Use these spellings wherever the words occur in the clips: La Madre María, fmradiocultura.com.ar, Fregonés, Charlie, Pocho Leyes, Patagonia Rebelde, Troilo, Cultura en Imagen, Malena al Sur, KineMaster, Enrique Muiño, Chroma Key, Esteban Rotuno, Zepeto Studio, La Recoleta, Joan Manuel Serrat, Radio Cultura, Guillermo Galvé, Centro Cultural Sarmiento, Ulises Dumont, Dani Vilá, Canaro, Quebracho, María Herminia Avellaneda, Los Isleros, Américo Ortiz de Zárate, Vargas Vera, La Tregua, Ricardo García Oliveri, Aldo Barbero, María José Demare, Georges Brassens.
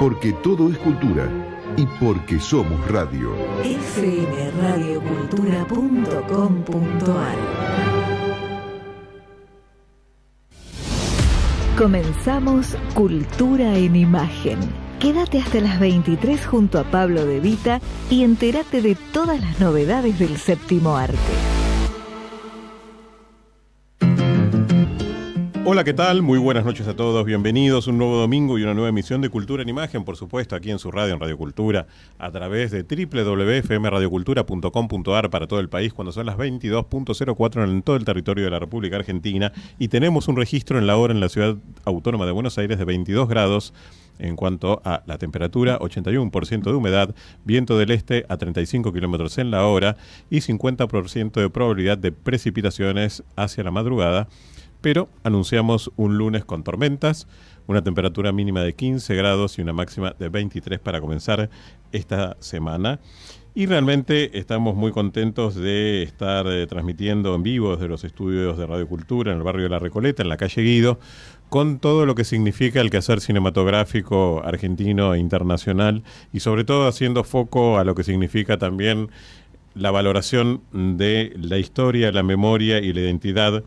porque todo es cultura y porque somos radio. fmradiocultura.com.ar. Comenzamos Cultura en Imagen. Quédate hasta las 23 junto a Pablo De Vita y entérate de todas las novedades del séptimo arte. Hola, ¿qué tal? Muy buenas noches a todos. Bienvenidos un nuevo domingo y una nueva emisión de Cultura en Imagen, por supuesto, aquí en su radio, en Radio Cultura, a través de www.fmradiocultura.com.ar para todo el país, cuando son las 22:04 en todo el territorio de la República Argentina. Y tenemos un registro en la hora en la Ciudad Autónoma de Buenos Aires de 22 grados. En cuanto a la temperatura, 81% de humedad, viento del este a 35 kilómetros en la hora y 50% de probabilidad de precipitaciones hacia la madrugada. Pero anunciamos un lunes con tormentas, una temperatura mínima de 15 grados y una máxima de 23 para comenzar esta semana. Y realmente estamos muy contentos de estar transmitiendo en vivo desde los estudios de Radio Cultura en el barrio de La Recoleta, en la calle Guido, con todo lo que significa el quehacer cinematográfico argentino e internacional y sobre todo haciendo foco a lo que significa también la valoración de la historia, la memoria y la identidad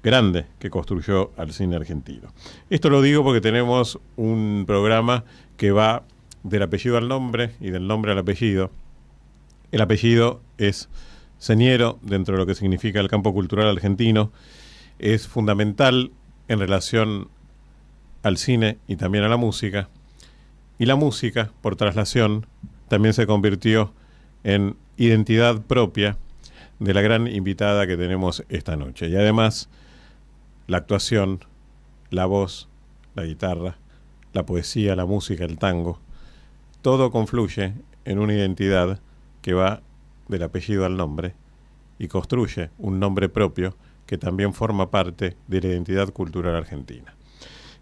grande que construyó al cine argentino. Esto lo digo porque tenemos un programa que va del apellido al nombre y del nombre al apellido. El apellido es señero dentro de lo que significa el campo cultural argentino. Es fundamental en relación al cine y también a la música. Y la música, por traslación, también se convirtió en identidad propia de la gran invitada que tenemos esta noche. Y además, la actuación, la voz, la guitarra, la poesía, la música, el tango, todo confluye en una identidad que va del apellido al nombre y construye un nombre propio que también forma parte de la identidad cultural argentina.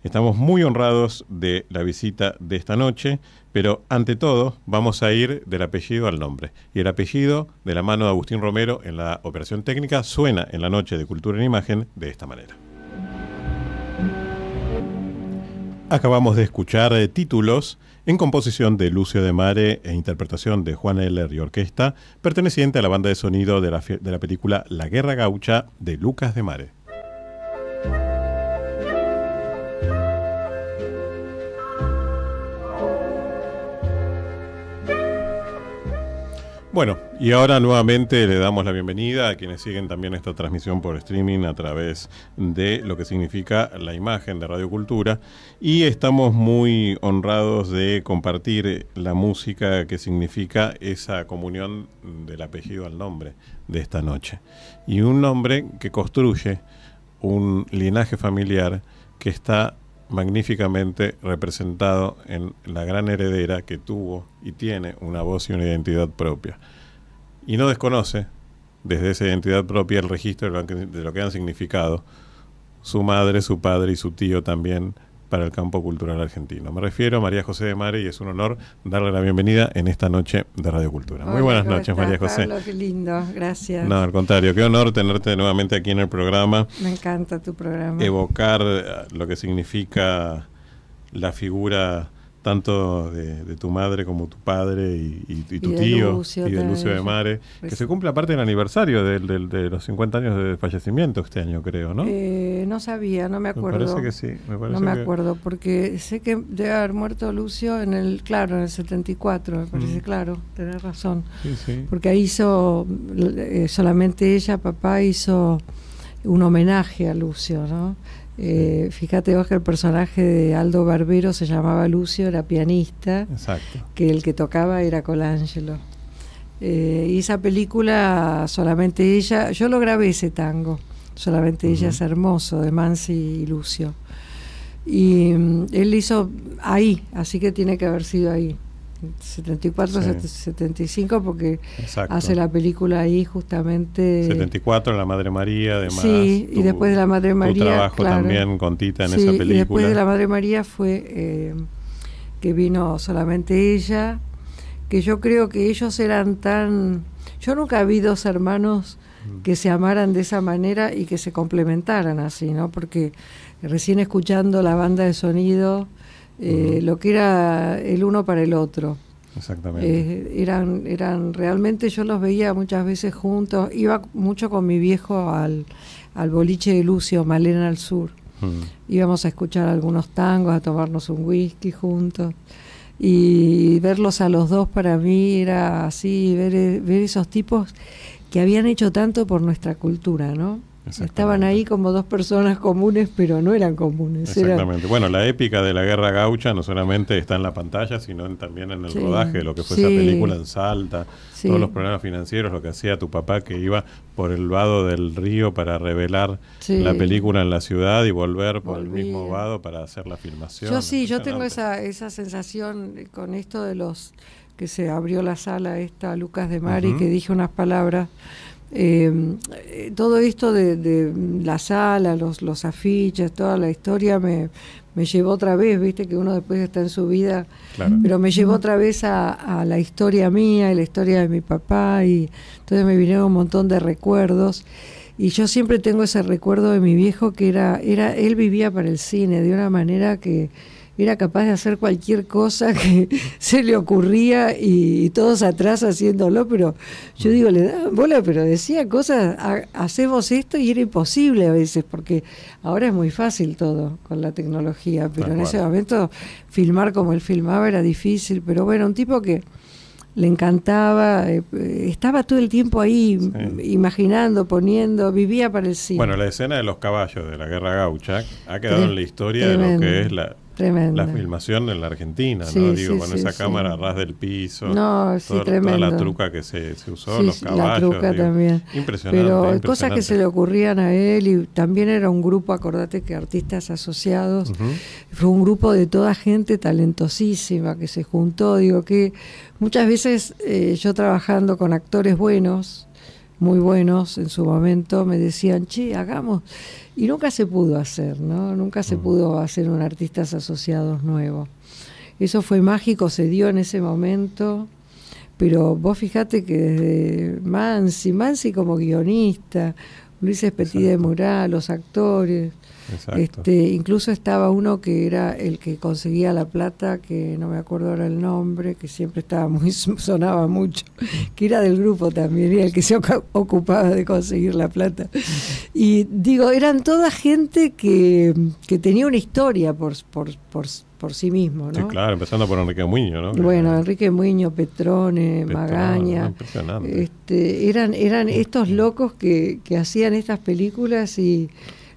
Estamos muy honrados de la visita de esta noche, pero ante todo vamos a ir del apellido al nombre. Y el apellido, de la mano de Agustín Romero en la operación técnica, suena en la noche de Cultura en Imagen de esta manera. Acabamos de escuchar títulos en composición de Lucio Demare e interpretación de Juan Heller y orquesta, perteneciente a la banda de sonido de la película La Guerra Gaucha de Lucas Demare. Bueno, y ahora nuevamente le damos la bienvenida a quienes siguen también esta transmisión por streaming a través de lo que significa la imagen de Radio Cultura. Y estamos muy honrados de compartir la música que significa esa comunión del apellido al nombre de esta noche. Y un nombre que construye un linaje familiar que está magníficamente representado en la gran heredera que tuvo y tiene una voz y una identidad propia. Y no desconoce, desde esa identidad propia, el registro de lo que han significado su madre, su padre y su tío también para el campo cultural argentino. Me refiero a María José Demare y es un honor darle la bienvenida en esta noche de Radio Cultura. Hola, muy buenas noches, estás, María José. Pablo, qué lindo, gracias. No, al contrario, qué honor tenerte nuevamente aquí en el programa. Me encanta tu programa. Evocar lo que significa la figura tanto de tu madre como tu padre y tu tío Lucio, y de Lucio Demare, que se cumple aparte del aniversario de los 50 años de fallecimiento este año, creo, ¿no? No sabía, no me acuerdo. Me parece que sí. No me acuerdo, porque sé que debe haber muerto Lucio en el, claro, en el 74, me parece, claro, tenés razón. Sí, sí. Porque ahí hizo, solamente ella, papá, hizo un homenaje a Lucio, ¿no? Fíjate vos que el personaje de Aldo Barbero se llamaba Lucio, era pianista. Exacto. Que el que tocaba era Colangelo. Y esa película, solamente ella, yo lo grabé ese tango, solamente ella es hermoso, de Manzi y Lucio. Y él hizo ahí, así que tiene que haber sido ahí, 74, sí. 75, porque exacto, hace la película ahí justamente. 74, La Madre María, además. Sí, y después de La Madre María. Tu trabajo, claro, también con Tita en, sí, esa película. Y después de La Madre María fue que vino solamente ella, que yo creo que ellos eran tan. Yo nunca vi dos hermanos que se amaran de esa manera y que se complementaran así, ¿no? Porque recién escuchando la banda de sonido. lo que era el uno para el otro. Exactamente. Eran realmente, yo los veía muchas veces juntos, iba mucho con mi viejo al boliche de Lucio, Malena al Sur. Íbamos a escuchar algunos tangos, a tomarnos un whisky juntos, y verlos a los dos para mí era así, ver esos tipos que habían hecho tanto por nuestra cultura, ¿no? Estaban ahí como dos personas comunes, pero no eran comunes. Exactamente. Bueno, la épica de la Guerra Gaucha no solamente está en la pantalla, sino también en el rodaje, lo que fue esa película en Salta, todos los problemas financieros, lo que hacía tu papá, que iba por el vado del río para revelar la película en la ciudad y volver por el mismo vado para hacer la filmación. Yo sí, yo tengo esa sensación con esto de los que se abrió la sala esta, Lucas Demare, que dije unas palabras. Todo esto de la sala, los afiches, toda la historia me llevó otra vez, viste que uno después está en su vida, pero me llevó otra vez a la historia mía y la historia de mi papá, y entonces me vinieron un montón de recuerdos. Y yo siempre tengo ese recuerdo de mi viejo, que era él vivía para el cine de una manera que era capaz de hacer cualquier cosa que se le ocurría, y todos atrás haciéndolo, pero yo digo, le daban bola, pero decía cosas, hacemos esto, y era imposible a veces, porque ahora es muy fácil todo con la tecnología, pero en ese momento filmar como él filmaba era difícil. Pero bueno, un tipo que le encantaba, estaba todo el tiempo ahí, imaginando, poniendo, vivía para el cine. Bueno, la escena de los caballos de la Guerra Gaucha ha quedado en la historia de lo que es la filmación en la Argentina, ¿no? Digo, con esa cámara a ras del piso, toda la truca que se usó, los caballos, la truca también. Impresionante. Pero impresionante. Cosas que se le ocurrían a él, y también era un grupo, acordate que Artistas Asociados, fue un grupo de toda gente talentosísima que se juntó, digo que muchas veces yo trabajando con actores buenos, muy buenos en su momento, me decían, che, hagamos, y nunca se pudo hacer, ¿no? Nunca se pudo hacer un Artistas Asociados nuevo. Eso fue mágico, se dio en ese momento, pero vos fíjate que desde Manzi como guionista, Luis Espetí de Murá, los actores, incluso estaba uno que era el que conseguía la plata, que no me acuerdo ahora el nombre, que siempre estaba sonaba mucho, que era del grupo también, era el que se ocupaba de conseguir la plata. Y digo, eran toda gente que tenía una historia por sí mismo, ¿no? Sí, claro, empezando por Enrique Muiño, ¿no? Bueno, Enrique Muiño, Petrone, Magaña, eran estos locos que hacían estas películas, y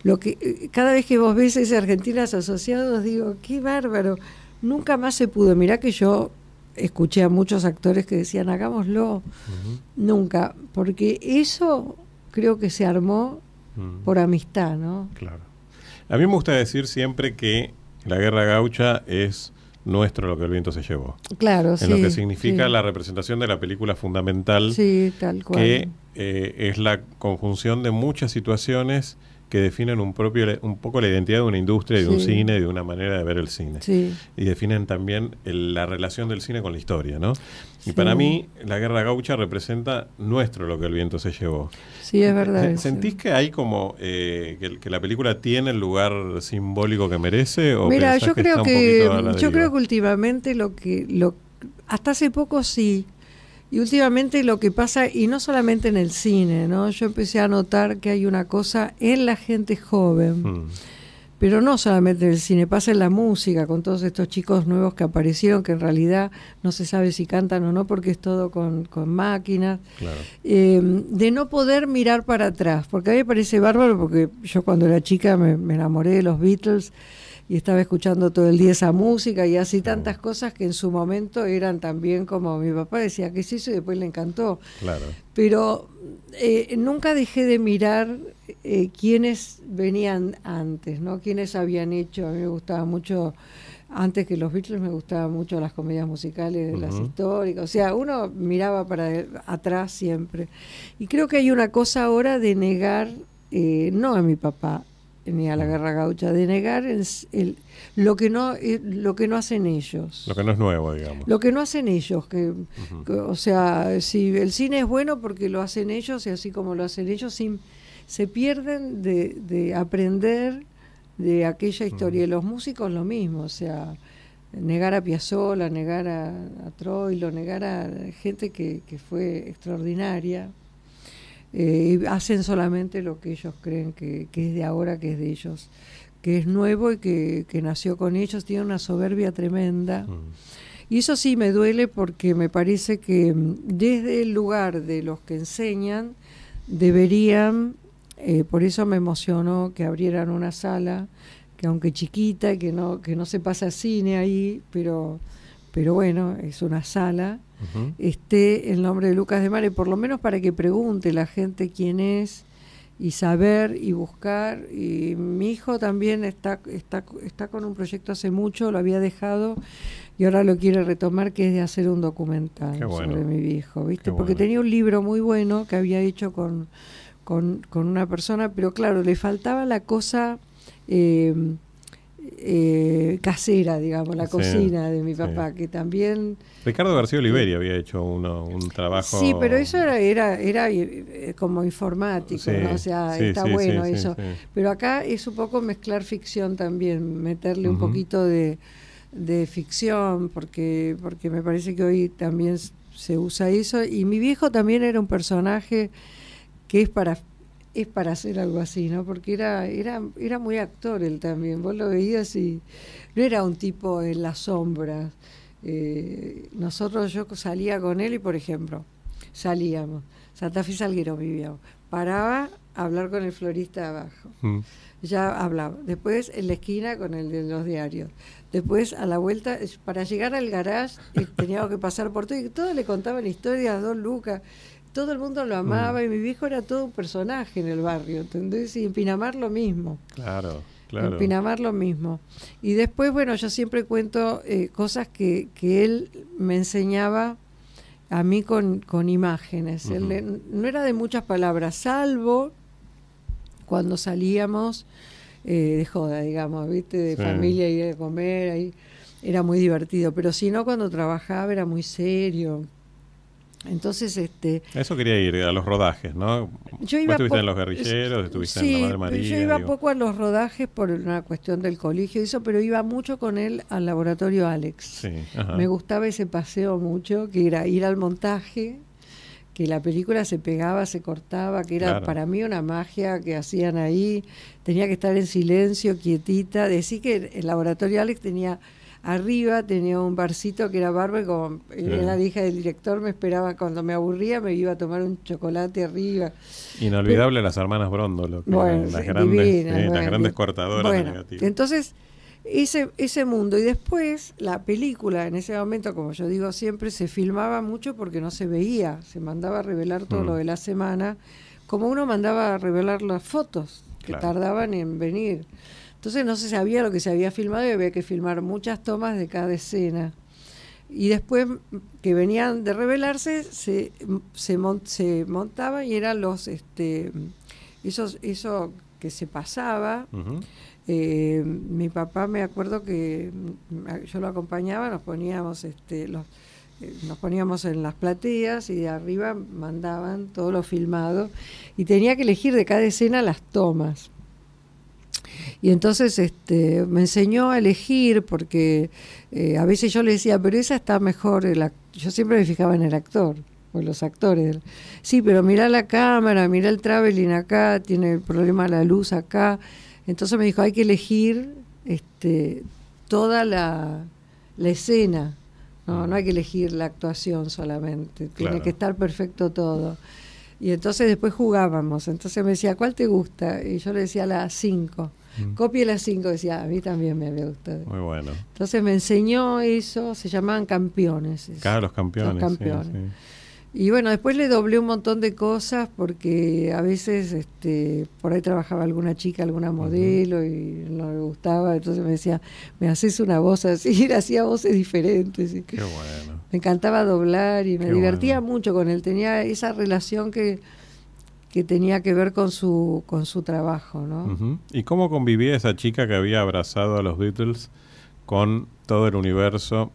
lo que cada vez que vos ves ese Argentinas Asociados, digo, qué bárbaro, nunca más se pudo. Mirá que yo escuché a muchos actores que decían, hagámoslo, nunca, porque eso creo que se armó por amistad, ¿no? Claro. A mí me gusta decir siempre que la Guerra Gaucha es nuestro lo que el viento se llevó. Claro, en lo que significa la representación de la película fundamental, tal cual, que es la conjunción de muchas situaciones que definen un poco la identidad de una industria, de un cine, de una manera de ver el cine. Y definen también la relación del cine con la historia, ¿no? Y para mí, la Guerra Gaucha representa nuestro lo que el viento se llevó. Sí, es verdad. ¿Sentís que hay como que la película tiene el lugar simbólico que merece? ¿O mira, yo creo que últimamente hasta hace poco y últimamente lo que pasa, y no solamente en el cine, ¿no? Yo empecé a notar que hay una cosa en la gente joven, pero no solamente en el cine, pasa en la música, con todos estos chicos nuevos que aparecieron, que en realidad no se sabe si cantan o no, porque es todo con máquinas, de no poder mirar para atrás, porque a mí me parece bárbaro, porque yo cuando era chica me enamoré de los Beatles, y estaba escuchando todo el día esa música y así tantas cosas que en su momento eran también como mi papá decía que es eso y después le encantó. Pero nunca dejé de mirar quiénes venían antes, ¿no? Quiénes habían hecho. A mí me gustaba mucho, antes que los Beatles me gustaban mucho las comedias musicales, las históricas. O sea, uno miraba para atrás siempre. Y creo que hay una cosa ahora de negar, no a mi papá, ni a la Guerra Gaucha, de negar lo que no hacen ellos. Lo que no es nuevo, digamos. Lo que no hacen ellos. O sea, si el cine es bueno porque lo hacen ellos, y así como lo hacen ellos, se pierden de aprender de aquella historia. Y los músicos lo mismo, o sea, negar a Piazzolla, negar a Troilo, negar a gente que fue extraordinaria, hacen solamente lo que ellos creen que es de ahora, que es de ellos, que es nuevo y que nació con ellos. Tiene una soberbia tremenda. Y eso sí me duele, porque me parece que desde el lugar de los que enseñan deberían, por eso me emocionó que abrieran una sala, que aunque chiquita, que no se pasa cine ahí, pero bueno, es una sala, esté el nombre de Lucas Demare, por lo menos para que pregunte la gente quién es, y saber y buscar. Y mi hijo también está con un proyecto hace mucho, lo había dejado y ahora lo quiere retomar, que es de hacer un documental sobre mi viejo, ¿viste? Porque tenía un libro muy bueno que había hecho con una persona, pero claro, le faltaba la cosa casera, digamos, la cocina de mi papá, que también... Ricardo García Oliveri había hecho un trabajo... Sí, pero eso era como informático, ¿no? O sea, está bueno eso. Pero acá es un poco mezclar ficción también, meterle un poquito de ficción, porque me parece que hoy también se usa eso. Y mi viejo también era un personaje que es para hacer algo así, ¿no? Porque era muy actor él también, vos lo veías y no era un tipo en las sombras. Yo salía con él y, por ejemplo, salíamos, Santa Fe Salguero vivíamos, paraba a hablar con el florista de abajo, ya hablaba, después en la esquina con el de los diarios, después a la vuelta, para llegar al garage teníamos que pasar por todo, y todos le contaban historias, Don Lucas. Todo el mundo lo amaba y mi viejo era todo un personaje en el barrio, ¿entendés? Y en Pinamar lo mismo. Claro. En Pinamar lo mismo. Y después, bueno, yo siempre cuento cosas que él me enseñaba a mí con imágenes. Él no era de muchas palabras, salvo cuando salíamos de joda, digamos, ¿viste? De familia, ir a comer, ahí era muy divertido. Pero si no, cuando trabajaba era muy serio. Entonces, eso quería ir, a los rodajes, ¿no? Yo iba estuviste en Los Guerrilleros, estuviste en La Madre María. Yo iba poco a los rodajes por una cuestión del colegio y eso, pero iba mucho con él al Laboratorio Alex. Me gustaba ese paseo mucho, que era ir al montaje, que la película se pegaba, se cortaba, que era para mí una magia que hacían ahí. Tenía que estar en silencio, quietita. Decir que el Laboratorio Alex tenía... Arriba tenía un barcito que era bárbaro, como era la hija del director, me esperaba cuando me aburría, me iba a tomar un chocolate arriba. Inolvidable, las hermanas Brondolo, las grandes cortadoras de negativo. Entonces, ese mundo. Y después, la película, en ese momento, como yo digo siempre, se filmaba mucho porque no se veía, se mandaba a revelar todo lo de la semana, como uno mandaba a revelar las fotos, que tardaban en venir. Entonces no se sabía lo que se había filmado y había que filmar muchas tomas de cada escena. Y después que venían de revelarse, se montaba y eran los... eso que se pasaba. Mi papá, me acuerdo que yo lo acompañaba, nos poníamos, nos poníamos en las plateas y de arriba mandaban todo lo filmado. Y tenía que elegir de cada escena las tomas. Y entonces me enseñó a elegir, porque a veces yo le decía, pero esa está mejor, yo siempre me fijaba en el actor, o los actores. Sí, pero mirá la cámara, mirá el traveling acá, tiene el problema la luz acá. Entonces me dijo, hay que elegir toda la escena, no hay que elegir la actuación solamente, tiene que estar perfecto todo. Y entonces después jugábamos, entonces me decía, ¿cuál te gusta? Y yo le decía la 5. Copie la 5, decía, a mí también me había gustado. Muy bueno. Entonces me enseñó eso, se llamaban campeones. Claro, los campeones. Sí. Y bueno, después le doblé un montón de cosas, porque a veces por ahí trabajaba alguna chica, alguna modelo, y no le gustaba, entonces me decía, me haces una voz así, y le hacía voces diferentes. Y qué bueno. Me encantaba doblar y me divertía mucho con él, tenía esa relación que tenía que ver con su trabajo, ¿no? ¿Y cómo convivía esa chica que había abrazado a los Beatles con todo el universo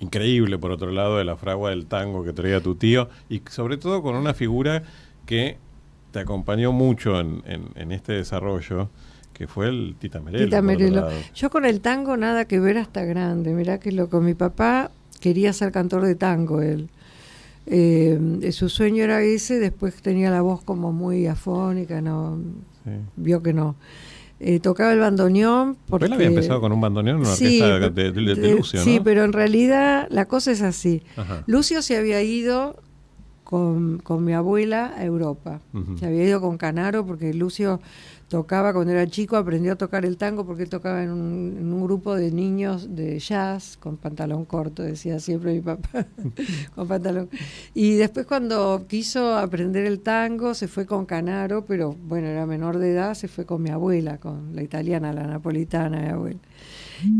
increíble, por otro lado, de la fragua del tango que traía tu tío, y sobre todo con una figura que te acompañó mucho en este desarrollo, que fue el Tita Merelo. Tita Merelo. Yo con el tango nada que ver hasta grande, mirá que loco. Mi papá quería ser cantor de tango, él. Su sueño era ese, después tenía la voz como muy afónica, no, sí. Vio que no. Tocaba el bandoneón. Porque él había empezado con un bandoneón en una orquesta de Lucio, ¿no? Sí, pero en realidad la cosa es así. Ajá. Lucio se había ido con mi abuela a Europa. Uh-huh. Se había ido con Canaro porque Lucio tocaba cuando era chico, aprendió a tocar el tango porque él tocaba en un grupo de niños de jazz con pantalón corto, decía siempre mi papá, con pantalón. Y después cuando quiso aprender el tango se fue con Canaro, pero bueno, era menor de edad, se fue con mi abuela, con la italiana, la napolitana, mi abuela.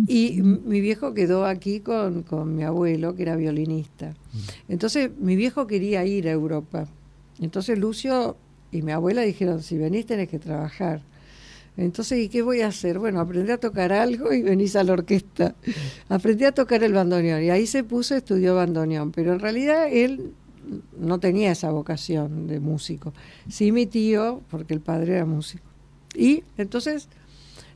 Y mi viejo quedó aquí con mi abuelo, que era violinista. Entonces mi viejo quería ir a Europa. Entonces Lucio y mi abuela dijeron, si venís tenés que trabajar. Entonces, ¿y qué voy a hacer? Bueno, aprendí a tocar algo y venís a la orquesta. Aprendí a tocar el bandoneón y ahí se puso, estudió bandoneón. Pero en realidad él no tenía esa vocación de músico. Sí mi tío, porque el padre era músico. Y entonces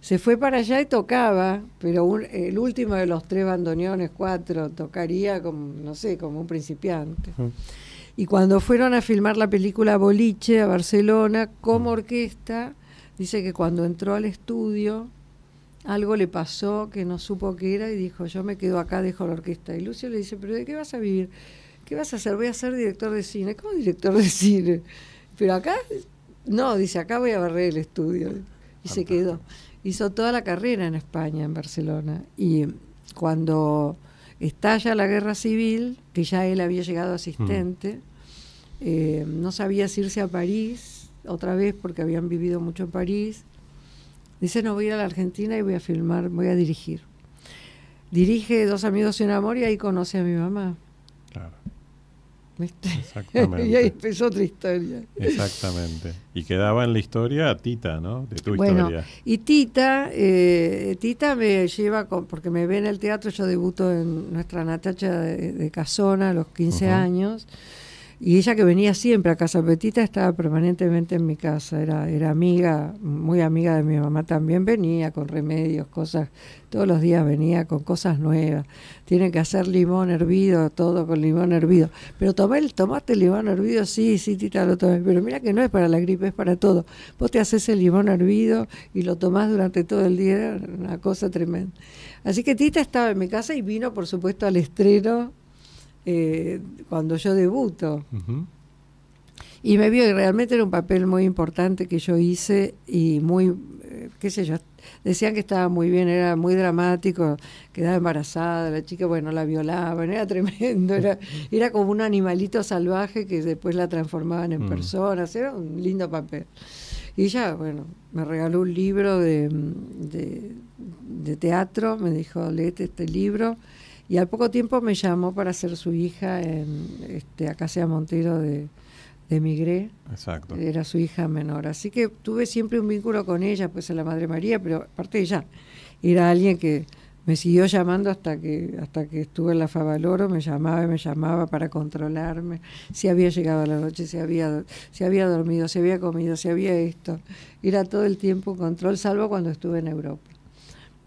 se fue para allá y tocaba, pero el último de los tres bandoneones, cuatro, tocaría como, no sé, como un principiante. Uh-huh. Y cuando fueron a filmar la película Boliche a Barcelona como orquesta, dice que cuando entró al estudio algo le pasó que no supo qué era y dijo, yo me quedo acá, dejo la orquesta. Y Lucio le dice, ¿pero de qué vas a vivir? ¿Qué vas a hacer? Voy a ser director de cine. ¿Cómo director de cine? ¿Pero acá? No, dice, acá voy a barrer el estudio. Y se quedó. Hizo toda la carrera en España, en Barcelona. Y cuando estalla la guerra civil, que ya él había llegado asistente, no sabía si irse a París otra vez porque habían vivido mucho en París. Dice, no, voy a ir a la Argentina y voy a filmar, voy a dirigir. Dirige Dos amigos y un amor y ahí conoce a mi mamá. Claro. ¿Viste? Exactamente. Y ahí empezó otra historia. Exactamente. Y quedaba en la historia Tita, ¿no? De tu historia. Y Tita, Tita me lleva, porque me ve en el teatro, yo debuto en Nuestra Natacha de Casona a los 15 años, y ella que venía siempre a casa, Petita estaba permanentemente en mi casa, era amiga, muy amiga de mi mamá también, venía con remedios, cosas, todos los días venía con cosas nuevas, tienen que hacer limón hervido, todo con limón hervido, pero tomaste el limón hervido, sí, Tita, lo tomé, pero mira que no es para la gripe, es para todo, vos te haces el limón hervido y lo tomás durante todo el día, era una cosa tremenda. Así que Tita estaba en mi casa y vino, por supuesto, al estreno, cuando yo debuto. Y me vio y realmente era un papel muy importante que yo hice y muy, qué sé yo, decían que estaba muy bien, era muy dramático, quedaba embarazada, la chica, bueno, la violaban, era tremendo, era como un animalito salvaje que después la transformaban en personas, era un lindo papel. Y ella, bueno, me regaló un libro de teatro, me dijo, léete este libro. Y al poco tiempo me llamó para ser su hija en acá sea Montero de Migré. Exacto. Era su hija menor. Así que tuve siempre un vínculo con ella, pues en La Madre María, pero aparte ella era alguien que me siguió llamando hasta que estuve en la Favaloro, me llamaba y me llamaba para controlarme, si había llegado a la noche, si había dormido, si había comido, si había esto. Era todo el tiempo un control, salvo cuando estuve en Europa.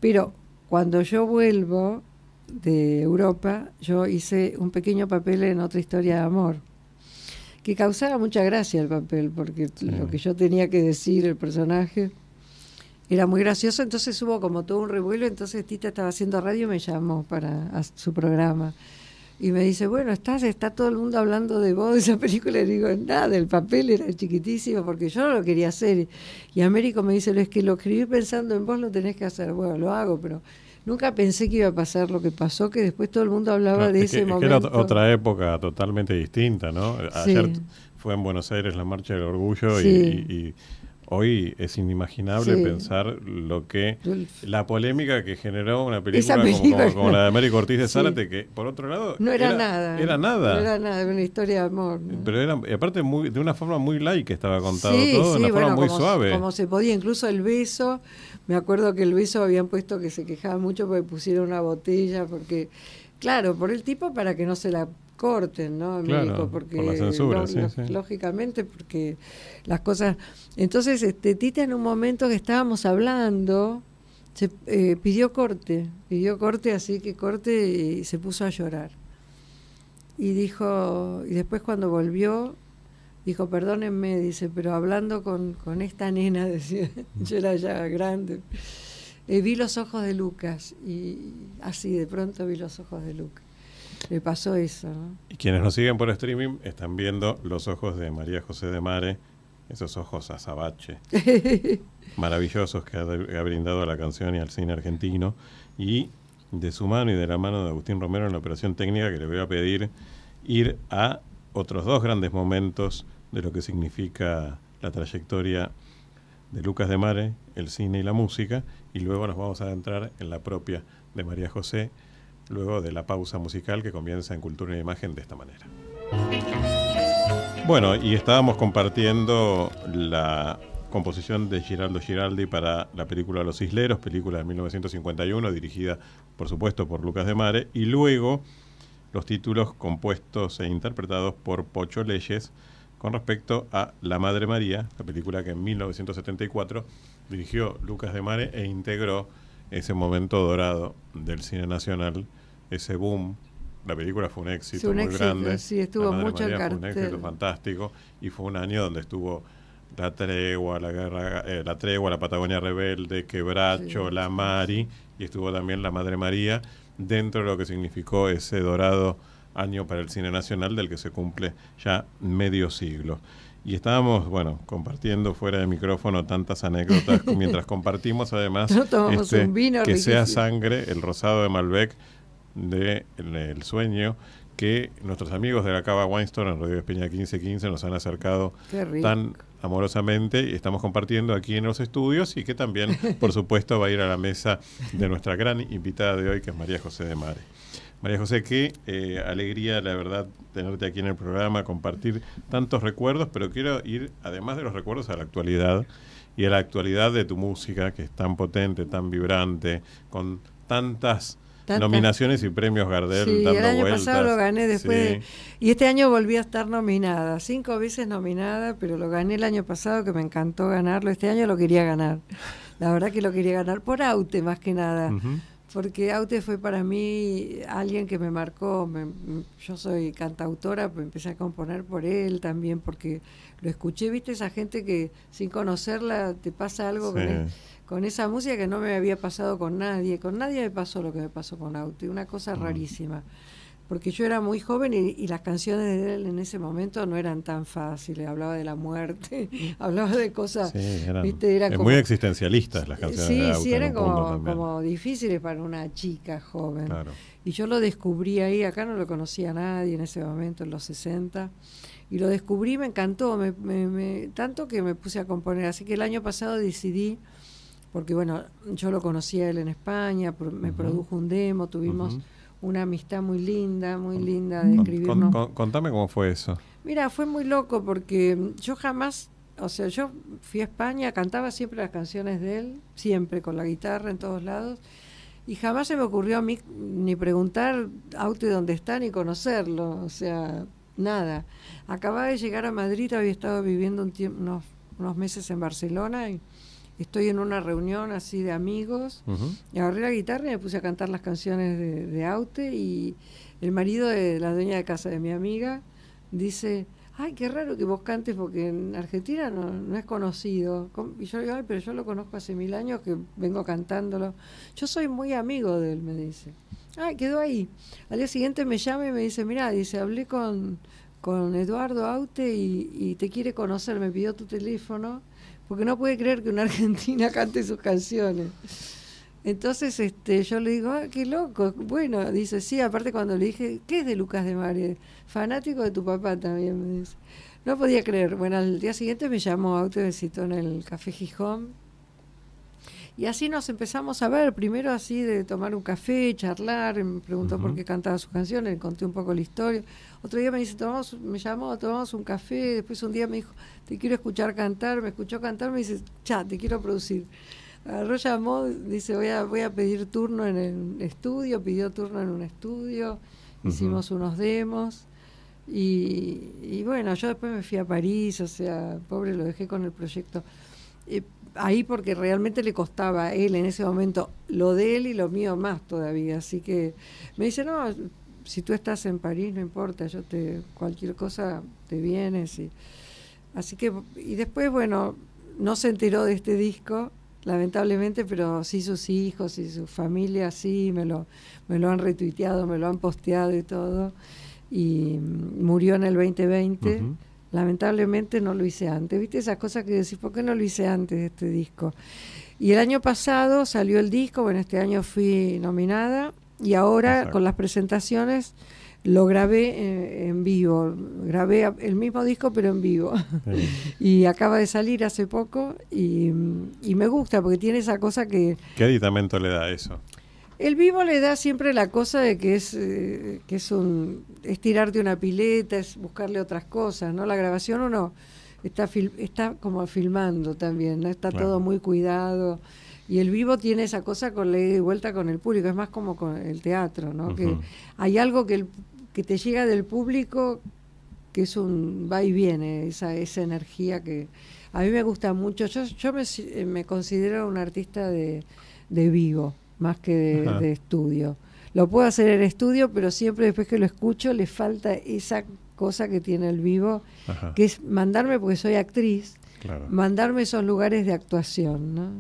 Pero cuando yo vuelvo de Europa, yo hice un pequeño papel en Otra historia de amor que causaba mucha gracia el papel porque lo que yo tenía que decir, el personaje era muy gracioso, entonces hubo como todo un revuelo, entonces Tita estaba haciendo radio y me llamó para su programa y me dice, bueno, está todo el mundo hablando de vos, de esa película, y le digo, nada, el papel era chiquitísimo porque yo no lo quería hacer y Américo me dice, es que lo escribí pensando en vos, lo tenés que hacer, bueno, lo hago, pero nunca pensé que iba a pasar lo que pasó, que después todo el mundo hablaba de ese momento. Es que era otra época totalmente distinta, ¿no? Ayer fue en Buenos Aires la Marcha del Orgullo y hoy es inimaginable pensar lo que la polémica que generó una película como la de Américo Ortiz de Zárate, que por otro lado no era nada. Era nada. No era nada, era una historia de amor, ¿no? Pero era, y aparte de una forma muy light que estaba contado todo, de una forma muy suave. Como se podía, incluso el beso. Me acuerdo que el beso habían puesto que se quejaba mucho porque pusieron una botella, porque, claro, por el tipo para que no se la corten, ¿no? Claro, México, porque por la censura, sí. Lógicamente, porque las cosas... Entonces, Tita, en un momento que estábamos hablando, se pidió corte, así que corte, y se puso a llorar. Y dijo, y después cuando volvió, dijo, perdónenme, dice, pero hablando con esta nena, decía, yo era ya grande, vi los ojos de Lucas, y así de pronto vi los ojos de Lucas. Le pasó eso, ¿no? Y quienes nos siguen por streaming están viendo los ojos de María José Demare, esos ojos azabache maravillosos que ha brindado a la canción y al cine argentino, y de su mano y de la mano de Agustín Romero en la operación técnica, que le voy a pedir ir a otros dos grandes momentos de lo que significa la trayectoria de Lucas Demare, el cine y la música, y luego nos vamos a adentrar en la propia de María José, luego de la pausa musical que comienza en Cultura e Imagen de esta manera. Bueno, y estábamos compartiendo la composición de Giraldo Giraldi para la película Los Isleros, película de 1951, dirigida, por supuesto, por Lucas Demare, y luego los títulos compuestos e interpretados por Pocho Leyes con respecto a La Madre María, la película que en 1974 dirigió Lucas Demare e integró ese momento dorado del cine nacional, ese boom. La película fue un éxito, sí, un muy éxito, grande. Sí, estuvo mucho en cartel. Fue un éxito fantástico, y fue un año donde estuvo La Tregua, La Guerra, La Tregua, La Patagonia Rebelde, Quebracho, sí, La Mari, y estuvo también La Madre María, dentro de lo que significó ese dorado año para el cine nacional, del que se cumple ya medio siglo. Y estábamos, bueno, compartiendo fuera de micrófono tantas anécdotas mientras compartimos, además, tomamos un vino que riquísimo. Sea sangre, el rosado de Malbec de El Sueño, que nuestros amigos de la Cava Weinstone en Rodríguez Peña 1515 nos han acercado tan amorosamente, y estamos compartiendo aquí en los estudios, y que también, por supuesto, va a ir a la mesa de nuestra gran invitada de hoy, que es María José Demare. María José, qué alegría, la verdad, tenerte aquí en el programa, compartir tantos recuerdos, pero quiero ir, además de los recuerdos, a la actualidad, y a la actualidad de tu música, que es tan potente, tan vibrante, con tantas nominaciones y premios Gardel, sí, dando vueltas. Sí, el año pasado lo gané después, sí, y este año volví a estar nominada, 5 veces nominada, pero lo gané el año pasado, que me encantó ganarlo. Este año lo quería ganar, la verdad que lo quería ganar por Aute, más que nada. Porque Aute fue para mí alguien que me marcó. Yo soy cantautora, pues empecé a componer por él también, porque lo escuché, viste, esa gente que sin conocerla te pasa algo, sí, con esa música que no me había pasado con nadie. Con nadie me pasó lo que me pasó con Aute, una cosa rarísima. Porque yo era muy joven, y las canciones de él en ese momento no eran tan fáciles. Hablaba de la muerte, hablaba de cosas, sí, eran como muy existencialistas las canciones, sí, de Aute. Sí, eran como difíciles para una chica joven. Claro. Y yo lo descubrí ahí, acá no lo conocía nadie en ese momento, en los 60. Y lo descubrí, me encantó, tanto que me puse a componer. Así que el año pasado decidí, porque bueno, yo lo conocí a él en España, me produjo un demo, tuvimos... una amistad muy linda de escribirnos. Contame cómo fue eso. Mira, fue muy loco, porque yo jamás, o sea, yo fui a España, cantaba siempre las canciones de él, siempre con la guitarra en todos lados, y jamás se me ocurrió a mí ni preguntar Aute dónde está, ni conocerlo, o sea, nada. Acababa de llegar a Madrid, había estado viviendo unos meses en Barcelona, y estoy en una reunión así de amigos, y agarré la guitarra y me puse a cantar las canciones de Aute, y el marido de la dueña de casa de mi amiga dice, ay, qué raro que vos cantes, porque en Argentina no es conocido. Y yo le digo, ay, pero yo lo conozco hace 1000 años que vengo cantándolo. Yo soy muy amigo de él, me dice. Ay, quedó ahí. Al día siguiente me llama y me dice, mirá, dice, hablé con Eduardo Aute y te quiere conocer, me pidió tu teléfono, porque no puede creer que una argentina cante sus canciones. Entonces yo le digo, ah, qué loco. Bueno, dice, sí, aparte cuando le dije, ¿qué es de Lucas Demare? Fanático de tu papá también, me dice. No podía creer. Bueno, al día siguiente me llamó Aute, me citó en el Café Gijón. Y así nos empezamos a ver, primero así de tomar un café, charlar, me preguntó por qué cantaba sus canciones, le conté un poco la historia. Otro día me dice, tomamos un café, después un día me dijo, te quiero escuchar cantar, me escuchó cantar, me dice, ya, te quiero producir. Agarró, llamó, dice, voy a pedir turno en el estudio, pidió turno en un estudio, hicimos unos demos y bueno, yo después me fui a París, o sea, pobre, lo dejé con el proyecto. Ahí porque realmente le costaba a él en ese momento lo de él y lo mío más todavía, así que me dice, no, si tú estás en París no importa, yo te, cualquier cosa te vienes. Y, así que, y después, bueno, no se enteró de este disco, lamentablemente, pero sí sus hijos y su familia, sí, me lo han retuiteado, me lo han posteado y todo, y murió en el 2020, lamentablemente no lo hice antes, ¿viste? Esas cosas que decís, ¿por qué no lo hice antes de este disco? Y el año pasado salió el disco, bueno, este año fui nominada, y ahora Exacto. con las presentaciones lo grabé en vivo, grabé el mismo disco pero en vivo, sí. Y acaba de salir hace poco y me gusta porque tiene esa cosa que... ¿Qué aditamento le da eso? El vivo le da siempre la cosa de que es tirarte una pileta, es buscarle otras cosas, ¿no? La grabación uno está como filmando también, ¿no? Está bueno. Todo muy cuidado. Y el vivo tiene esa cosa con la ida y vuelta con el público, es más como con el teatro, ¿no? Que hay algo que te llega del público que es un va y viene, esa energía que a mí me gusta mucho. Yo me considero un artista de vivo, más que de estudio. Lo puedo hacer en estudio, pero siempre después que lo escucho le falta esa cosa que tiene el vivo, que es mandarme, porque soy actriz, mandarme esos lugares de actuación, ¿no?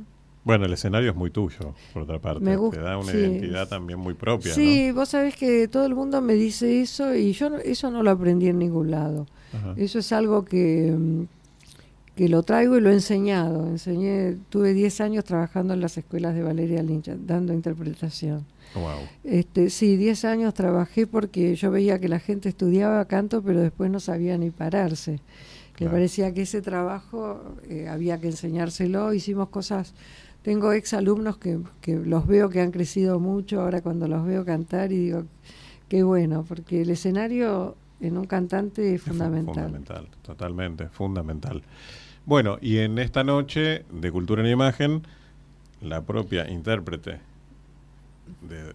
Bueno, el escenario es muy tuyo, por otra parte. Me gusta, te da una identidad también muy propia, sí, ¿no? Vos sabés que todo el mundo me dice eso y yo eso no lo aprendí en ningún lado. Eso es algo que lo traigo y lo he enseñado. Tuve 10 años trabajando en las escuelas de Valeria Lynch, dando interpretación. Wow. Sí, 10 años trabajé porque yo veía que la gente estudiaba canto, pero después no sabía ni pararse. Me parecía que ese trabajo había que enseñárselo. Hicimos cosas... Tengo exalumnos que los veo que han crecido mucho ahora cuando los veo cantar y digo, qué bueno, porque el escenario en un cantante es fundamental. Fundamental, totalmente, fundamental. Bueno, y en esta noche de Cultura en Imagen, la propia intérprete de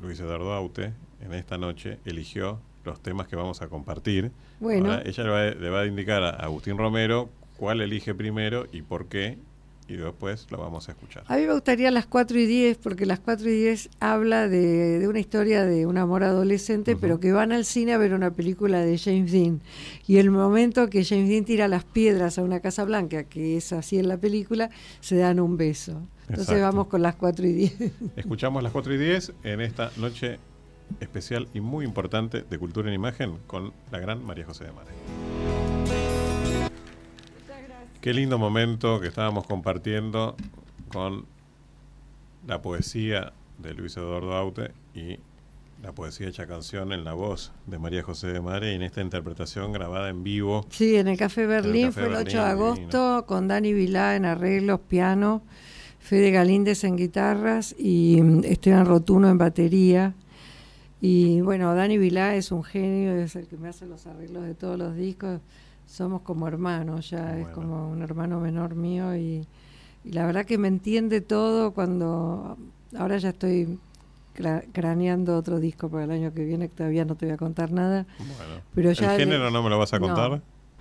Luis Eduardo Aute, en esta noche eligió los temas que vamos a compartir. Bueno. Ahora, ella le va a indicar a Agustín Romero cuál elige primero y por qué, y después lo vamos a escuchar. A mí me gustaría las 4:10, porque las 4:10 habla de una historia de un amor adolescente, pero que van al cine a ver una película de James Dean. Y el momento que James Dean tira las piedras a una Casa Blanca, que es así en la película, se dan un beso. Entonces vamos con las 4:10. Escuchamos las 4:10 en esta noche especial y muy importante de Cultura en Imagen con la gran María José Demare. Qué lindo momento que estábamos compartiendo con la poesía de Luis Eduardo Aute y la poesía hecha canción en la voz de María José Demare y en esta interpretación grabada en vivo. Sí, en el Café Berlín, fue el 8 de agosto, con Dani Vilá en arreglos, piano, Fede Galíndez en guitarras y Esteban Rotuno en batería. Y bueno, Dani Vilá es un genio, es el que me hace los arreglos de todos los discos. Somos como hermanos, ya bueno. Es como un hermano menor mío y la verdad que me entiende todo cuando... Ahora ya estoy craneando otro disco para el año que viene, que todavía no te voy a contar nada. Bueno. Pero ya ¿el género no me lo vas a contar?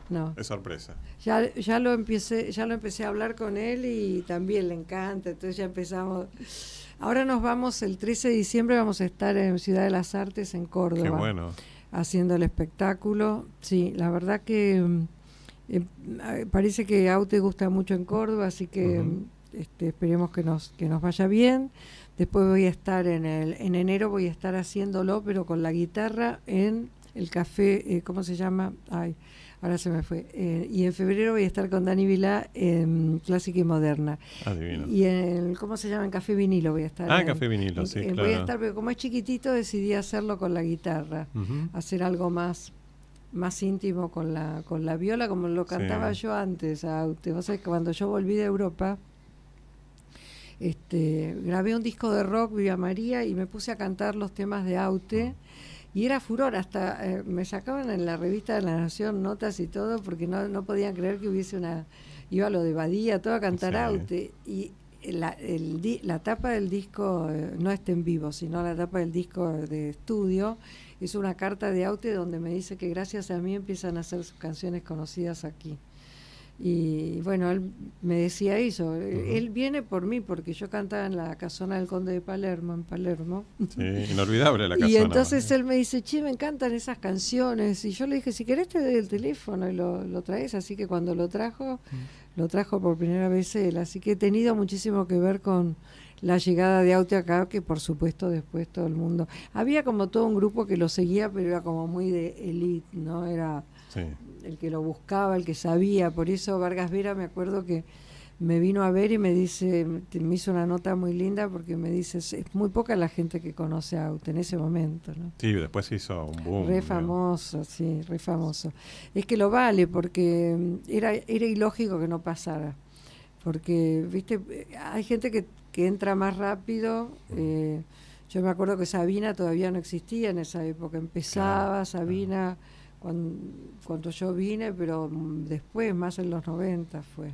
No. Es sorpresa. Ya lo empecé a hablar con él y también le encanta, entonces ya empezamos... Ahora nos vamos, el 13 de diciembre vamos a estar en Ciudad de las Artes, en Córdoba. Qué bueno. Haciendo el espectáculo. Sí, la verdad que parece que Aute gusta mucho en Córdoba, así que esperemos que nos vaya bien. Después voy a estar en enero, voy a estar haciéndolo, pero con la guitarra en el café, ¿cómo se llama? Ay, ahora se me fue. Y en febrero voy a estar con Dani Vilá en Clásica y Moderna. Adivino. Y en, ¿cómo se llama? En Café Vinilo voy a estar. Ah, en Café Vinilo, sí, claro. Voy a estar, pero como es chiquitito decidí hacerlo con la guitarra, hacer algo más íntimo con la viola, como lo cantaba yo antes a Aute. Vos sabés que cuando yo volví de Europa... grabé un disco de rock, Viva María, y me puse a cantar los temas de Aute y era furor, hasta me sacaban en la revista de La Nación notas y todo porque no podían creer que iba a lo de Badía, todo a cantar Aute, y la tapa del disco, no está en vivo, sino la tapa del disco de estudio, es una carta de Aute donde me dice que gracias a mí empiezan a hacer sus canciones conocidas aquí. Y bueno, él me decía eso, uh-huh. Él viene por mí porque yo cantaba en la casona del Conde de Palermo, en Palermo. Sí, inolvidable la casona. Y entonces él me dice, che, me encantan esas canciones. Y yo le dije, si querés te doy el teléfono y lo traes. Así que cuando lo trajo por primera vez él. Así que he tenido muchísimo que ver con la llegada de Aute acá, que por supuesto después todo el mundo. Había como todo un grupo que lo seguía, pero era como muy de élite, ¿no? Era... Sí. El que lo buscaba, el que sabía. Por eso Vargas Vera, me acuerdo que me vino a ver y me dice, me hizo una nota muy linda porque me dice, es muy poca la gente que conoce a Aute en ese momento, ¿no? Sí, después hizo un boom. Re famoso, ¿no? Sí, re famoso. Es que lo vale porque era ilógico que no pasara. Porque, viste, hay gente que entra más rápido. Yo me acuerdo que Sabina todavía no existía en esa época. Empezaba, claro, Sabina... Claro. Cuando yo vine, pero después, más en los 90 fue,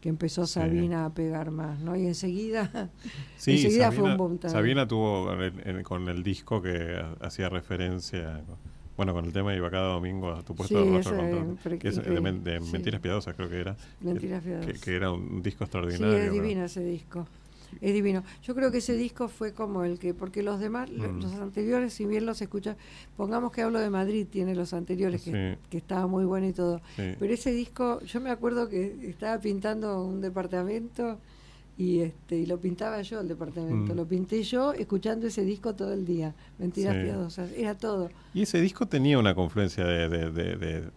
que empezó Sabina, sí, a pegar más, ¿no? Y enseguida, sí, enseguida Sabina, fue un boom también. Sabina tuvo con el disco que hacía referencia, bueno, con el tema Iba cada domingo a tu puesto, sí, de rostro control, que es de Mentiras, sí, Piadosas, creo que era. Mentiras Piadosas. Que era un disco extraordinario. Sí, es divino ese disco. Es divino. Yo creo que ese disco fue como el que, porque los demás, los anteriores, si bien los escuchas, pongamos que Hablo de Madrid tiene los anteriores, sí, que estaba muy bueno y todo, sí, pero ese disco, yo me acuerdo que estaba pintando un departamento y lo pintaba yo el departamento, lo pinté yo escuchando ese disco todo el día, Mentiras, sí, Piadosas, era todo. Y ese disco tenía una confluencia de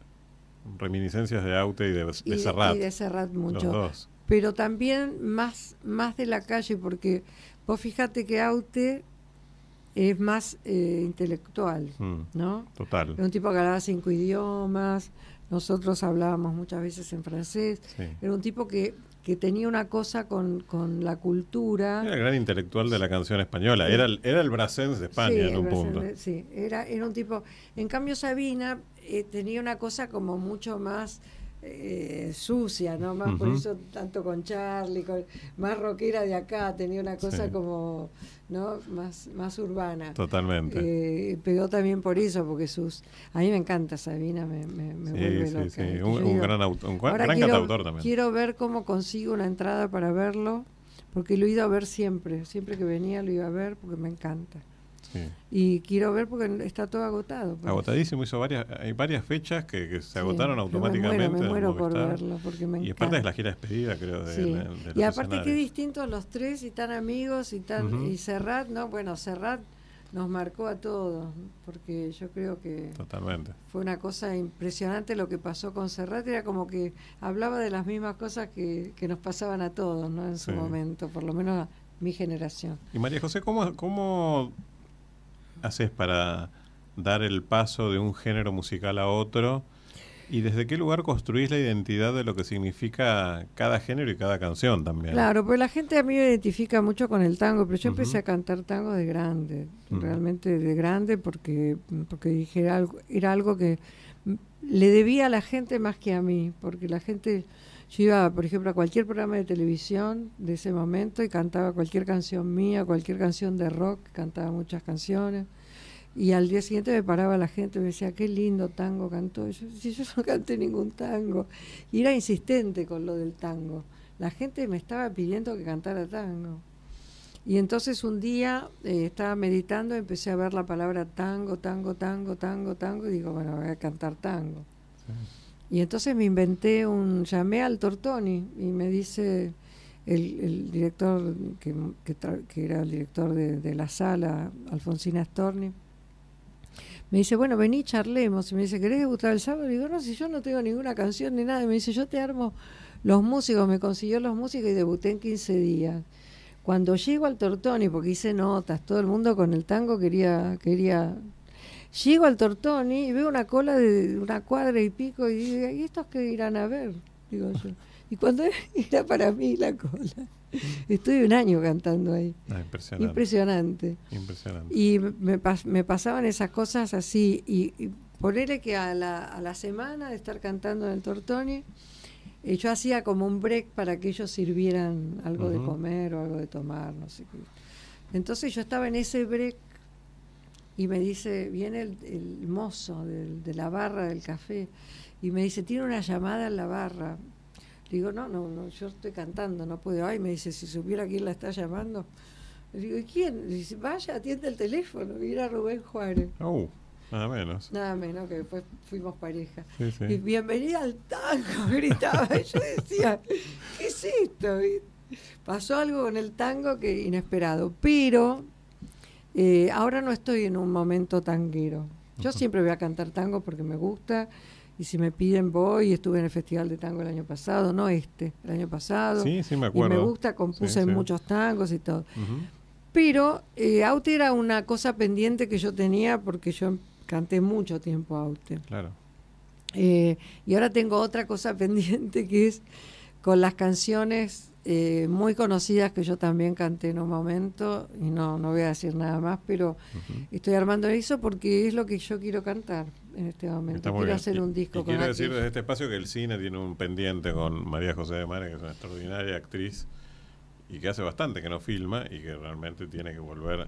reminiscencias de Aute y de Serrat. Y de Serrat mucho. Los dos. Pero también más de la calle, porque vos fíjate que Aute es más intelectual, ¿no? Total. Era un tipo que hablaba 5 idiomas, nosotros hablábamos muchas veces en francés, sí, era un tipo que tenía una cosa con la cultura. Era el gran intelectual de la canción española, sí, era el Brassens de España, sí, en un punto. Sí, era un tipo... En cambio Sabina tenía una cosa como mucho más... sucia, ¿no? Más por eso tanto con Charlie, más rockera de acá, tenía una cosa, sí, como, ¿no? Más urbana. Totalmente. Pegó también por eso, porque a mí me encanta Sabina, me sí, vuelve loca. Sí, sí. Un gran cantautor también. Quiero ver cómo consigo una entrada para verlo, porque lo he ido a ver siempre. Siempre que venía lo iba a ver porque me encanta. Sí. Y quiero ver porque está todo agotado. Agotadísimo, hay varias fechas que se, sí, agotaron automáticamente. Me muero por verlo porque me encanta. Y aparte es la gira despedida, creo, sí, de y aparte escenarios. Qué distintos los tres, y tan amigos, y tan y Serrat, ¿no? Bueno, Serrat nos marcó a todos, porque yo creo que totalmente fue una cosa impresionante lo que pasó con Serrat. Era como que hablaba de las mismas cosas que nos pasaban a todos, ¿no? En su, sí, momento, por lo menos a mi generación. Y María José, ¿cómo haces para dar el paso de un género musical a otro? ¿Y desde qué lugar construís la identidad de lo que significa cada género y cada canción también? Claro, pues la gente a mí me identifica mucho con el tango, pero yo empecé a cantar tango de grande, realmente de grande, porque dije, era algo que le debía a la gente más que a mí, porque la gente... Yo iba, por ejemplo, a cualquier programa de televisión de ese momento y cantaba cualquier canción mía, cualquier canción de rock, cantaba muchas canciones. Y al día siguiente me paraba la gente y me decía, qué lindo tango cantó. Yo no canté ningún tango. Y era insistente con lo del tango. La gente me estaba pidiendo que cantara tango. Y entonces un día estaba meditando, empecé a ver la palabra tango, tango, tango, tango, tango, y digo, bueno, voy a cantar tango. Sí. Y entonces me inventé llamé al Tortoni y me dice el director, que era el director de la sala, Alfonsina Storni, me dice, bueno, vení, charlemos. Y me dice, ¿querés debutar el sábado? Y digo, no, si yo no tengo ninguna canción ni nada. Y me dice, yo te armo los músicos. Me consiguió los músicos y debuté en 15 días. Cuando llego al Tortoni, porque hice notas, todo el mundo con el tango quería Llego al Tortoni y veo una cola de una cuadra y pico y digo, ¿y estos qué irán a ver? Digo yo. Y cuando era para mí la cola. Estuve un año cantando ahí. Ah, impresionante. Impresionante. Y me pasaban esas cosas así. Y ponerle que a la semana de estar cantando en el Tortoni, Y yo hacía como un break para que ellos sirvieran algo de comer o algo de tomar, no sé qué. Entonces yo estaba en ese break y me dice, viene el mozo de la barra del café y me dice, tiene una llamada en la barra. Le digo, no, yo estoy cantando, no puedo. Ay, me dice, si supiera quién la está llamando. Le digo, ¿y quién? Le dice, vaya, atiende el teléfono. Y era Rubén Juárez. Oh. Nada menos. Nada menos, que después fuimos pareja. Sí, sí. Y bienvenida al tango, gritaba. Y yo decía, ¿qué es esto? Y pasó algo con el tango que inesperado. Pero ahora no estoy en un momento tanguero. Yo siempre voy a cantar tango porque me gusta. Y si me piden voy. Estuve en el Festival de Tango el año pasado, no este, el año pasado. Sí, sí, me acuerdo. Y me gusta, compuse muchos tangos y todo. Pero Aute era una cosa pendiente que yo tenía porque yo canté mucho tiempo Aute. Claro. Y ahora tengo otra cosa pendiente que es con las canciones muy conocidas que yo también canté en un momento, y no voy a decir nada más, pero estoy armando eso porque es lo que yo quiero cantar en este momento. Quiero hacer un disco con quiero decir desde este espacio que el cine tiene un pendiente con María José Demare, que es una extraordinaria actriz y que hace bastante que no filma y que realmente tiene que volver.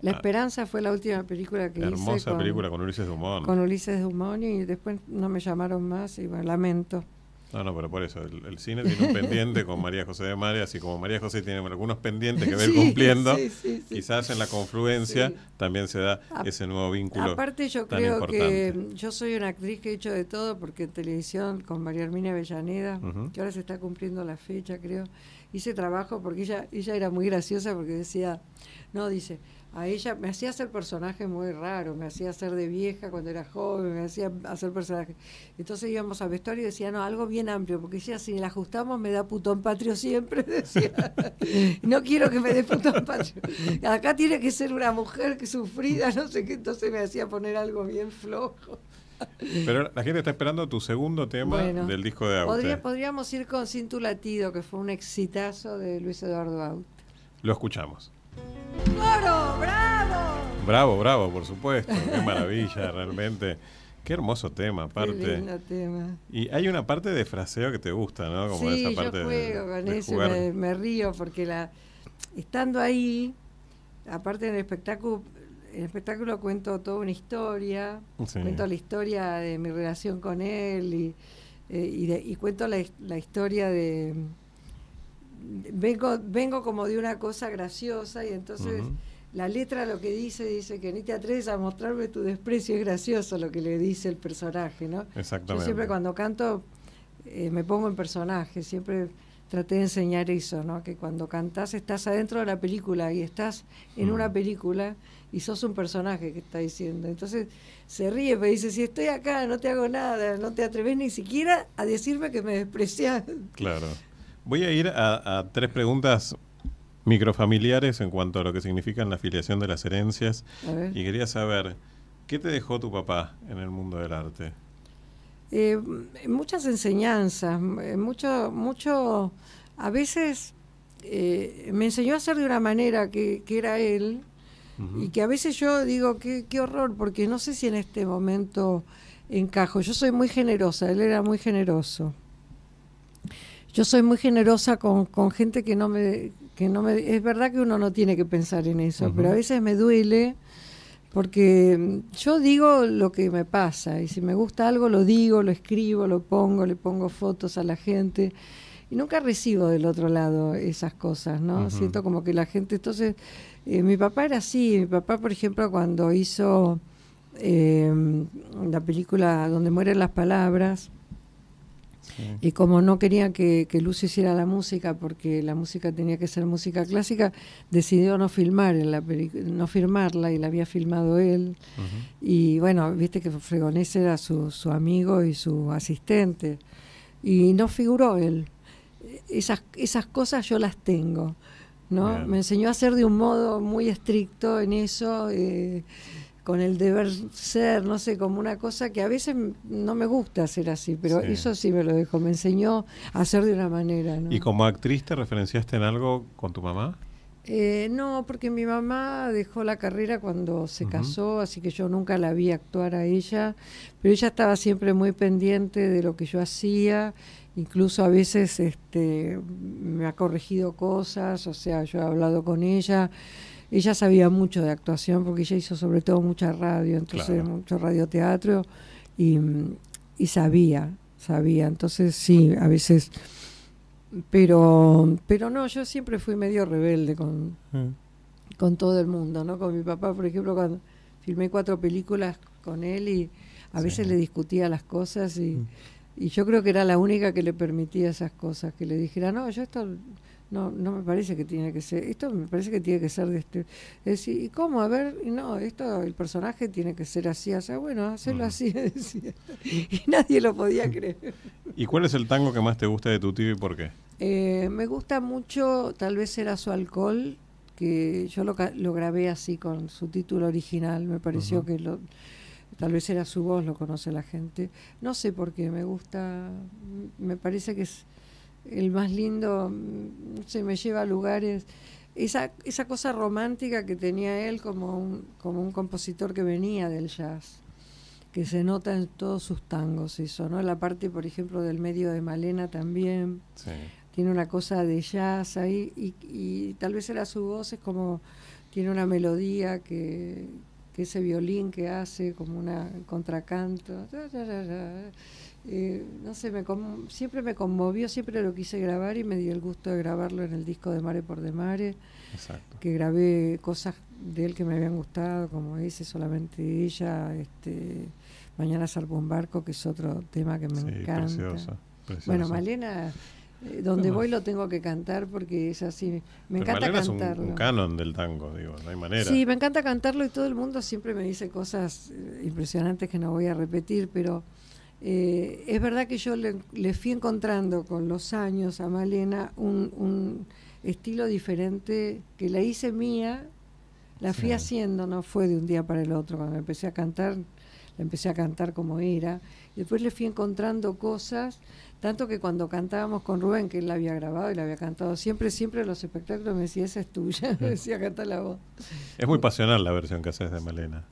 La Esperanza fue la última película que hice. Hermosa película con Ulises Dumont. Con Ulises Dumont, y después no me llamaron más y bueno, lamento. No, pero por eso, el cine tiene un pendiente con María José Demare, así como María José tiene algunos pendientes que ver cumpliendo, quizás en la confluencia también se da ese nuevo vínculo. Aparte yo creo que yo soy una actriz que he hecho de todo, porque en televisión con María Herminia Avellaneda, que ahora se está cumpliendo la fecha, creo, hice trabajo porque ella era muy graciosa porque decía, a ella me hacía hacer personajes muy raros, me hacía hacer de vieja cuando era joven, me hacía hacer personajes. Entonces íbamos al vestuario y decía, algo bien amplio, porque decía, si la ajustamos me da putón patrio siempre, decía, no quiero que me dé putón patrio. Acá tiene que ser una mujer que sufrida, no sé qué, entonces me hacía poner algo bien flojo. Pero la gente está esperando tu segundo tema del disco de Aute. Podríamos ir con Sin tu latido, que fue un exitazo de Luis Eduardo Aute. Lo escuchamos. ¡Coro! ¡Bravo! Bravo, bravo, por supuesto. Qué maravilla, realmente. Qué hermoso tema, aparte. Qué lindo tema. Y hay una parte de fraseo que te gusta, ¿no? Como sí, esa parte yo juego con eso, me río, porque estando ahí, aparte en el espectáculo, cuento toda una historia, cuento la historia de mi relación con él y cuento la historia de... Vengo como de una cosa graciosa y entonces la letra lo que dice que ni te atreves a mostrarme tu desprecio, es gracioso lo que le dice el personaje, ¿no? Exactamente. Yo siempre cuando canto me pongo en personaje, siempre traté de enseñar eso, ¿no? Que cuando cantás estás adentro de la película y estás en una película y sos un personaje que está diciendo. Entonces se ríe, me dice, si estoy acá no te hago nada, no te atreves ni siquiera a decirme que me desprecias. Claro. Voy a ir a tres preguntas microfamiliares en cuanto a lo que significan la filiación de las herencias. Y quería saber, ¿qué te dejó tu papá en el mundo del arte? Muchas enseñanzas, mucho. A veces me enseñó a hacer de una manera que era él, y que a veces yo digo, qué horror, porque no sé si en este momento encajo. Yo soy muy generosa, él era muy generoso. Yo soy muy generosa con gente que no me... Es verdad que uno no tiene que pensar en eso, pero a veces me duele porque yo digo lo que me pasa y si me gusta algo lo digo, lo escribo, lo pongo, le pongo fotos a la gente y nunca recibo del otro lado esas cosas, ¿no? Siento como que la gente... Entonces, mi papá era así. Mi papá, por ejemplo, cuando hizo la película Donde mueren las palabras... Y como no quería que Lucio hiciera la música porque la música tenía que ser música clásica, decidió no firmarla y la había filmado él. Y bueno, viste que Fregonés era su amigo y su asistente y no figuró él. Esas cosas yo las tengo, ¿no? Bien. Me enseñó a ser de un modo muy estricto en eso, con el deber ser, no sé, como una cosa que a veces no me gusta hacer así, pero eso sí me lo dejó, me enseñó a hacer de una manera, ¿no? ¿Y como actriz te referenciaste en algo con tu mamá? No, porque mi mamá dejó la carrera cuando se casó, así que yo nunca la vi actuar a ella, pero ella estaba siempre muy pendiente de lo que yo hacía, incluso a veces me ha corregido cosas, o sea, yo he hablado con ella. Ella sabía mucho de actuación porque ella hizo sobre todo mucha radio, entonces mucho radioteatro, y sabía, entonces sí, a veces... Pero no, yo siempre fui medio rebelde con todo el mundo, ¿no? Con mi papá, por ejemplo, cuando filmé 4 películas con él y a veces le discutía las cosas y yo creo que era la única que le permitía esas cosas, que le dijera, no, yo esto... No me parece que tiene que ser, esto me parece que tiene que ser de este, es decir, ¿y cómo? A ver, no, esto, el personaje tiene que ser así, o sea, bueno, hacerlo así, decía, y nadie lo podía creer. ¿Y cuál es el tango que más te gusta de tu tío y por qué? Me gusta mucho, Tal vez era su alcohol, que yo lo grabé así con su título original, me pareció que lo... Tal vez era su voz, lo conoce la gente, no sé por qué, me gusta, me parece que es el más lindo, se me lleva a lugares, esa cosa romántica que tenía él como un compositor que venía del jazz, que se nota en todos sus tangos eso, ¿no? La parte, por ejemplo, del medio de Malena también, tiene una cosa de jazz ahí, y Tal vez era su voz, es como, tiene una melodía que ese violín que hace, como una contracanto, no sé, siempre me conmovió, siempre lo quise grabar y me dio el gusto de grabarlo en el disco Demare por Demare, que grabé cosas de él que me habían gustado, como ese, Solamente ella, Mañana zarpa un barco, que es otro tema que me encanta. Preciosa. Bueno, Malena, donde voy lo tengo que cantar porque es así, me encanta Malena cantarlo. Es un canon del tango, digo, no hay manera. Sí, me encanta cantarlo y todo el mundo siempre me dice cosas impresionantes que no voy a repetir, pero... es verdad que yo le fui encontrando con los años a Malena un estilo diferente que la hice mía, la fui haciendo, no fue de un día para el otro. Cuando empecé a cantar, la empecé a cantar como era, y después le fui encontrando cosas, tanto que cuando cantábamos con Rubén, que él la había grabado y la había cantado, siempre en los espectáculos me decía, esa es tuya, me decía, canta la voz. Es muy pasional la versión que haces de Malena.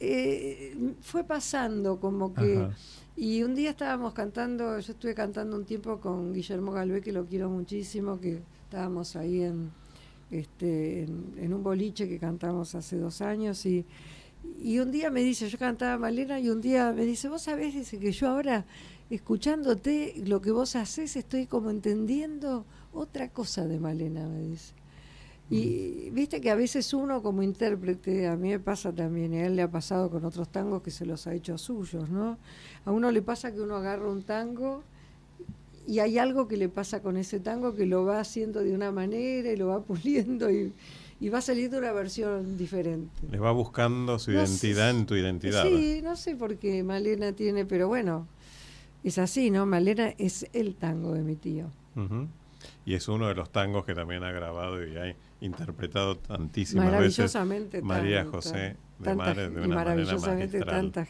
Fue pasando como que... Ajá. Y un día estábamos cantando, yo estuve cantando un tiempo con Guillermo Galvé, que lo quiero muchísimo, que estábamos ahí en un boliche que cantamos hace 2 años, y un día me dice, yo cantaba Malena, y un día me dice, vos sabés, dice, que yo ahora, escuchándote lo que vos hacés, estoy como entendiendo otra cosa de Malena, me dice. Y viste que a veces uno como intérprete, a mí me pasa también, y a él le ha pasado con otros tangos que se los ha hecho suyos, ¿no? A uno le pasa que uno agarra un tango y hay algo que le pasa con ese tango que lo va haciendo de una manera y lo va puliendo y va saliendo una versión diferente. Le va buscando su identidad en tu identidad. Sí, no sé por qué Malena tiene, pero bueno, es así, ¿no? Malena es el tango de mi tío. Y es uno de los tangos que también ha grabado y ha interpretado tantísimas maravillosamente veces María José Demare, de una maravillosamente manera magistral.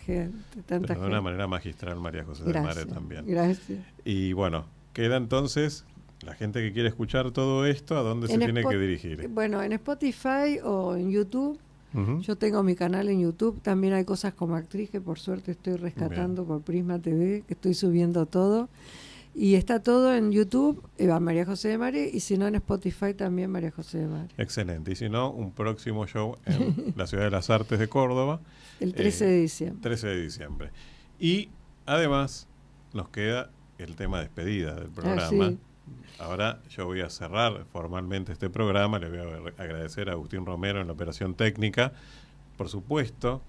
Tanta gente. De una manera magistral María José Demare también. Gracias. Y bueno, queda entonces la gente que quiere escuchar todo esto, ¿a dónde se tiene que dirigir? Bueno, en Spotify o en YouTube. Yo tengo mi canal en YouTube. También hay cosas como actriz que por suerte estoy rescatando por Prisma TV, que estoy subiendo todo. Y está todo en YouTube, María José Demare, y si no en Spotify también María José Demare. Excelente, y si no, un próximo show en la Ciudad de las Artes de Córdoba. El 13 de diciembre. 13 de diciembre. Y además nos queda el tema despedida del programa. Ahora yo voy a cerrar formalmente este programa, le voy a agradecer a Agustín Romero en la operación técnica, por supuesto.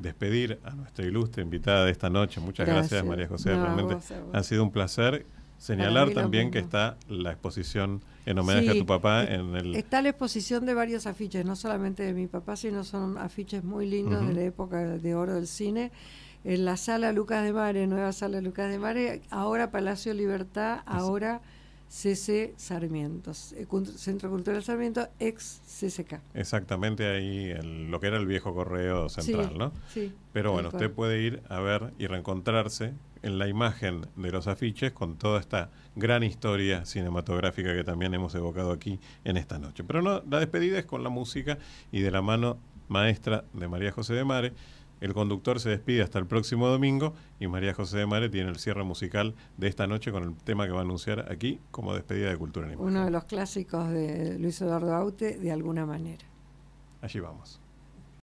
Despedir a nuestra ilustre invitada de esta noche. Muchas gracias María José, realmente vos. Ha sido un placer. Señalar también que está la exposición en homenaje a tu papá. Está la exposición de varios afiches, no solamente de mi papá, sino son afiches muy lindos de la época de oro del cine. En la sala Lucas Demare, nueva sala Lucas Demare, ahora Palacio Libertad, ahora CC Sarmiento, Centro Cultural Sarmiento, ex CCK. Exactamente ahí, lo que era el viejo correo central, ¿no? Sí. Pero bueno, usted puede ir a ver y reencontrarse en la imagen de los afiches con toda esta gran historia cinematográfica que también hemos evocado aquí en esta noche. Pero no, la despedida es con la música y de la mano maestra de María José Demare. El conductor se despide hasta el próximo domingo y María José Demare tiene el cierre musical de esta noche con el tema que va a anunciar aquí como despedida de Cultura en Imagen. Uno de los clásicos de Luis Eduardo Aute, De alguna manera. Allí vamos.